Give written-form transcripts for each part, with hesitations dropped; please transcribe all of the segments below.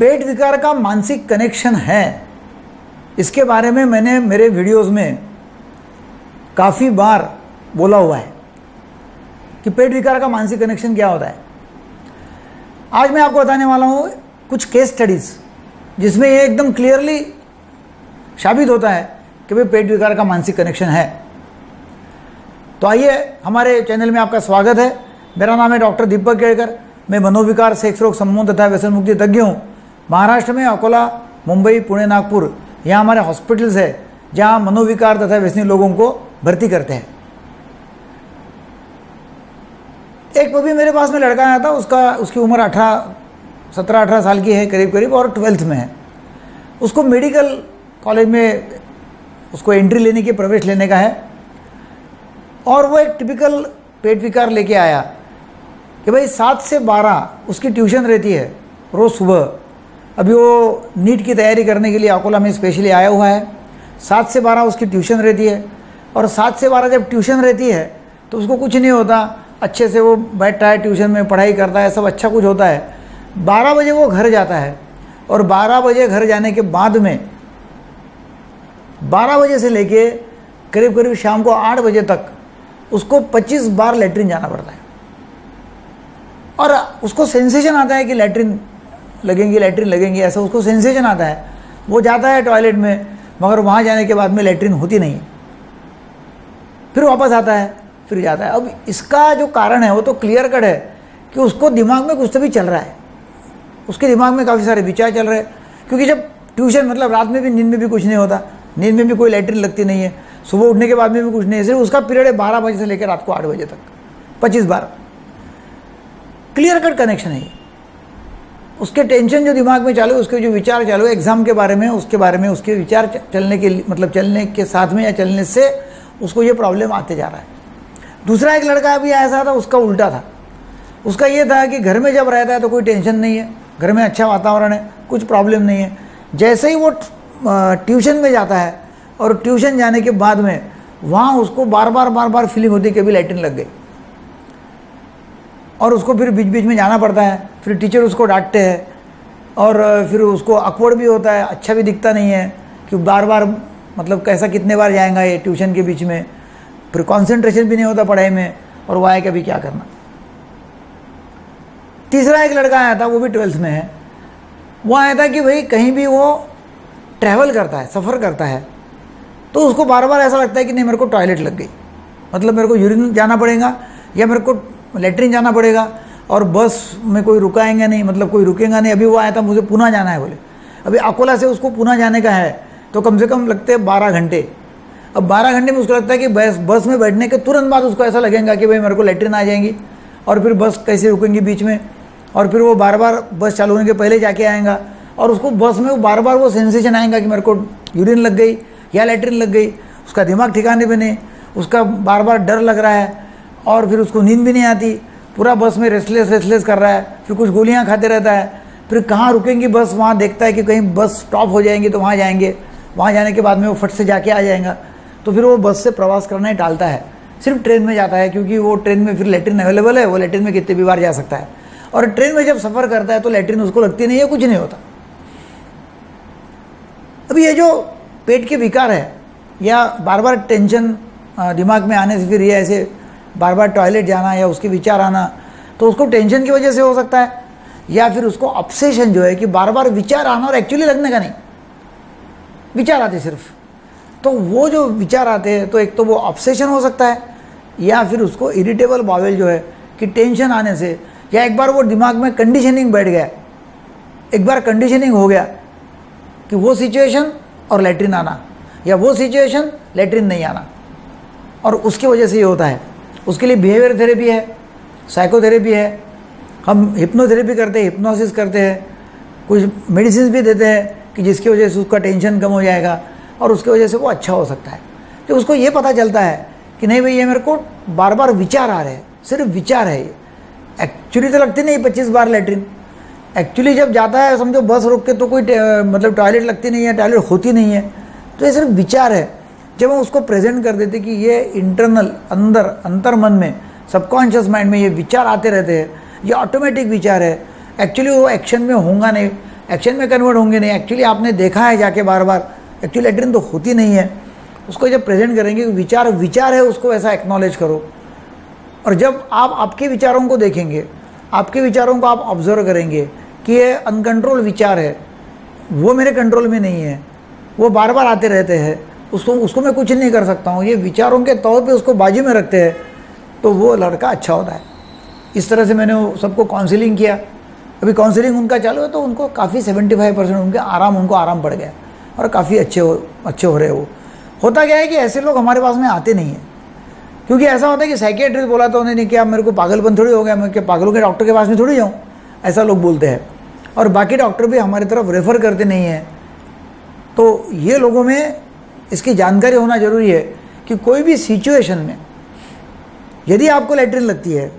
पेट विकार का मानसिक कनेक्शन है, इसके बारे में मैंने मेरे वीडियोस में काफ़ी बार बोला हुआ है कि पेट विकार का मानसिक कनेक्शन क्या होता है। आज मैं आपको बताने वाला हूँ कुछ केस स्टडीज़ जिसमें ये एकदम क्लियरली साबित होता है कि भाई पेट विकार का मानसिक कनेक्शन है। तो आइए, हमारे चैनल में आपका स्वागत है। मेरा नाम है डॉक्टर दीपक केलकर। मैं मनोविकार, सेक्स रोग, सम्मोहन तथा व्यसन मुक्ति तज्ञ हूँ। महाराष्ट्र में अकोला, मुंबई, पुणे, नागपुर यहाँ हमारे हॉस्पिटल्स है जहाँ मनोविकार तथा व्यसनी लोगों को भर्ती करते हैं। एक अभी मेरे पास में लड़का आया था, उसकी उम्र 17-18 साल की है करीब करीब, और 12th में है। उसको मेडिकल कॉलेज में उसको एंट्री लेने की, प्रवेश लेने का है, और वो एक टिपिकल पेट विकार लेके आया कि भाई 7 से 12 उसकी ट्यूशन रहती है रोज़ सुबह। अभी वो नीट की तैयारी करने के लिए अकोला में स्पेशली आया हुआ है। 7 से 12 उसकी ट्यूशन रहती है, और 7 से 12 जब ट्यूशन रहती है तो उसको कुछ नहीं होता, अच्छे से वो बैठता है ट्यूशन में, पढ़ाई करता है, सब अच्छा कुछ होता है। 12 बजे वो घर जाता है, और 12 बजे घर जाने के बाद में 12 बजे से लेके करीब करीब शाम को 8 बजे तक उसको 25 बार लेटरिन जाना पड़ता है। और उसको सेंसेशन आता है कि लेटरिन लगेंगी, ऐसा उसको सेंसेशन आता है। वो जाता है टॉयलेट में, मगर वहाँ जाने के बाद में लेटरिन होती नहीं है। फिर वापस आता है, फिर जाता है। अब इसका जो कारण है वो तो क्लियर कट है कि उसको दिमाग में कुछ तो भी चल रहा है, उसके दिमाग में काफ़ी सारे विचार चल रहे हैं। क्योंकि जब ट्यूशन, मतलब रात में भी, नींद में भी कुछ नहीं होता, नींद में भी कोई लेटरिन लगती नहीं है, सुबह उठने के बाद में भी कुछ नहीं है, सिर्फ उसका पीरियड है 12 बजे से लेकर रात को 8 बजे तक, 25 बार। क्लियर कट कनेक्शन है। उसके टेंशन जो दिमाग में चालू है, उसके जो विचार चालू है एग्ज़ाम के बारे में, उसके बारे में, उसके विचार चलने के, मतलब चलने के साथ में या चलने से उसको ये प्रॉब्लम आते जा रहा है। दूसरा एक लड़का अभी ऐसा था, उसका उल्टा था। उसका ये था कि घर में जब रहता है तो कोई टेंशन नहीं है, घर में अच्छा वातावरण है, कुछ प्रॉब्लम नहीं है। जैसे ही वो ट्यूशन में जाता है, और ट्यूशन जाने के बाद में वहाँ उसको बार बार फीलिंग होती है कि अभी लेटरिन लग गई, और उसको फिर बीच बीच में जाना पड़ता है। फिर टीचर उसको डांटते हैं, और फिर उसको अकवर्ड भी होता है, अच्छा भी दिखता नहीं है कि बार बार, मतलब कैसा, कितने बार जाएगा ये ट्यूशन के बीच में। फिर कॉन्सेंट्रेशन भी नहीं होता पढ़ाई में, और वह आया कि अभी क्या करना। तीसरा एक लड़का आया था, वो भी 12th में है। वो आया था कि भाई कहीं भी वो ट्रैवल करता है, सफ़र करता है, तो उसको बार बार ऐसा लगता है कि नहीं, मेरे को टॉयलेट लग गई, मतलब मेरे को यूरिन जाना पड़ेगा, या मेरे को लेटरिन जाना पड़ेगा, और बस में कोई रुकाएंगे नहीं, मतलब कोई रुकेगा नहीं। अभी वो आया था, मुझे पुणे जाना है बोले, अभी अकोला से उसको पुणे जाने का है, तो कम से कम लगते हैं 12 घंटे। अब 12 घंटे में उसको लगता है कि बस में बैठने के तुरंत बाद उसको ऐसा लगेगा कि भाई मेरे को लेटरिन आ जाएंगी, और फिर बस कैसे रुकेंगी बीच में, और फिर वो बार बार बस चालू होने के पहले जाके आएगा, और उसको बस में वो बार बार वो सेंसेशन आएगा कि मेरे को यूरिन लग गई या लेटरिन लग गई। उसका दिमाग ठिकाने पे नहीं, उसका बार बार डर लग रहा है, और फिर उसको नींद भी नहीं आती, पूरा बस में रेस्टलेस कर रहा है। फिर कुछ गोलियां खाते रहता है। फिर कहाँ रुकेंगी बस, वहाँ देखता है कि कहीं बस स्टॉप हो जाएंगी तो वहाँ जाएंगे, वहाँ जाने के बाद में वो फट से जाके आ जाएगा। तो फिर वो बस से प्रवास करना ही टालता है, सिर्फ ट्रेन में जाता है, क्योंकि वो ट्रेन में फिर लेटरिन अवेलेबल है, वो लेटरिन में कितने भी बार जा सकता है। और ट्रेन में जब सफ़र करता है तो लेटरिन उसको लगती नहीं है, कुछ नहीं होता। अभी ये जो पेट के विकार है, या बार बार टेंशन दिमाग में आने से, फिर ये ऐसे बार बार टॉयलेट जाना, या उसके विचार आना, तो उसको टेंशन की वजह से हो सकता है, या फिर उसको ऑब्सेशन जो है कि बार बार विचार आना, और एक्चुअली लगने का नहीं, विचार आते सिर्फ। तो वो जो विचार आते हैं, तो एक तो वो ऑब्सेशन हो सकता है, या फिर उसको इरिटेबल बावेल जो है कि टेंशन आने से, या एक बार वो दिमाग में कंडीशनिंग बैठ गया, एक बार कंडीशनिंग हो गया कि वो सिचुएशन और लेटरिन आना, या वो सिचुएशन लेटरिन नहीं आना, और उसकी वजह से ये होता है। उसके लिए बिहेवियर थेरेपी है, साइकोथेरेपी है, हम हिप्नोथेरेपी करते हैं, हिप्नोसिस करते हैं, कुछ मेडिसिन भी देते हैं कि जिसकी वजह से उसका टेंशन कम हो जाएगा, और उसकी वजह से वो अच्छा हो सकता है। तो उसको ये पता चलता है कि नहीं भाई, ये मेरे को बार बार विचार आ रहे हैं, सिर्फ विचार है ये, एक्चुअली तो लगती नहीं 25 बार लेटरिन। एक्चुअली जब जाता है, समझो बस रोक के, तो कोई मतलब टॉयलेट लगती नहीं है, टॉयलेट होती नहीं है, तो ये सिर्फ विचार है। जब हम उसको प्रेजेंट कर देते कि ये इंटरनल, अंदर, अंतर मन में, सबकॉन्शियस माइंड में ये विचार आते रहते हैं, ये ऑटोमेटिक विचार है, एक्चुअली वो एक्शन में होगा नहीं, एक्शन में कन्वर्ट होंगे नहीं। एक्चुअली आपने देखा है जाके बार बार, एक्चुअली लेटरिन तो होती नहीं है। उसको जब प्रेजेंट करेंगे विचार विचार है, उसको ऐसा एक्नॉलेज करो। और जब आप आपके विचारों को देखेंगे, आपके विचारों को आप ऑब्जर्व करेंगे कि ये अनकंट्रोल विचार है, वो मेरे कंट्रोल में नहीं है, वो बार बार आते रहते हैं, उसको मैं कुछ नहीं कर सकता हूँ, ये विचारों के तौर पे उसको बाजी में रखते हैं, तो वो लड़का अच्छा होता है। इस तरह से मैंने सबको काउंसिलिंग किया। अभी काउंसिलिंग उनका चालू है तो उनको काफ़ी 75% उनके उनको आराम पड़ गया और काफ़ी अच्छे हो रहे हैं। वो होता क्या है कि ऐसे लोग हमारे पास में आते नहीं हैं, क्योंकि ऐसा होता है कि साइकियाट्रिस्ट बोला तो उन्होंने कि आप मेरे को पागलपन थोड़ी हो गया, मैं क्या पागलों के डॉक्टर के पास में थोड़ी जाऊँ, ऐसा लोग बोलते हैं। और बाकी डॉक्टर भी हमारी तरफ रेफ़र करते नहीं हैं। तो ये लोगों में इसकी जानकारी होना ज़रूरी है कि कोई भी सिचुएशन में यदि आपको लेटरिन लगती है,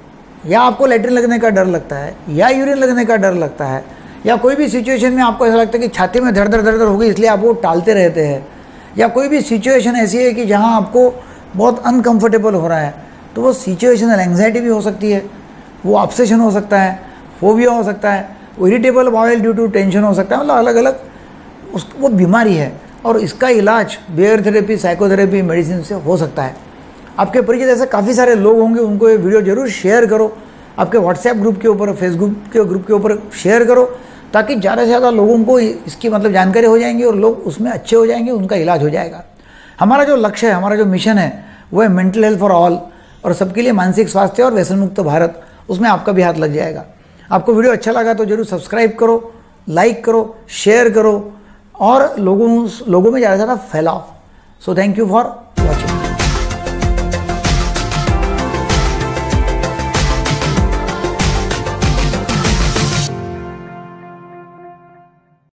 या आपको लेटरिन लगने का डर लगता है, या यूरिन लगने का डर लगता है, या कोई भी सिचुएशन में आपको ऐसा लगता है कि छाती में धड़ धड़ होगी इसलिए आप वो टालते रहते हैं, या कोई भी सिचुएशन ऐसी है कि जहाँ आपको बहुत अनकंफर्टेबल हो रहा है, तो वो सिचुएशनल एंग्जाइटी भी हो सकती है, वो ऑब्सेशन हो सकता है, फोबिया हो सकता है, irritable bowel due to tension हो सकता है, मतलब अलग अलग वो बीमारी है। और इसका इलाज बिहेवियर थेरेपी, साइकोथेरेपी, मेडिसिन से हो सकता है। आपके परिचित ऐसे काफ़ी सारे लोग होंगे, उनको ये वीडियो जरूर शेयर करो, आपके व्हाट्सएप ग्रुप के ऊपर, फेसबुक के ग्रुप के ऊपर शेयर करो, ताकि ज़्यादा से ज़्यादा लोगों को इसकी मतलब जानकारी हो जाएंगी और लोग उसमें अच्छे हो जाएंगे, उनका इलाज हो जाएगा। हमारा जो लक्ष्य है, हमारा जो मिशन है, वो है मेंटल हेल्थ फॉर ऑल और सबके लिए मानसिक स्वास्थ्य और व्यसन मुक्त भारत। उसमें आपका भी हाथ लग जाएगा। आपको वीडियो अच्छा लगा तो जरूर सब्सक्राइब करो, लाइक करो, शेयर करो और लोगों में ज़्यादा से ज़्यादा फैलाओ। So thank you for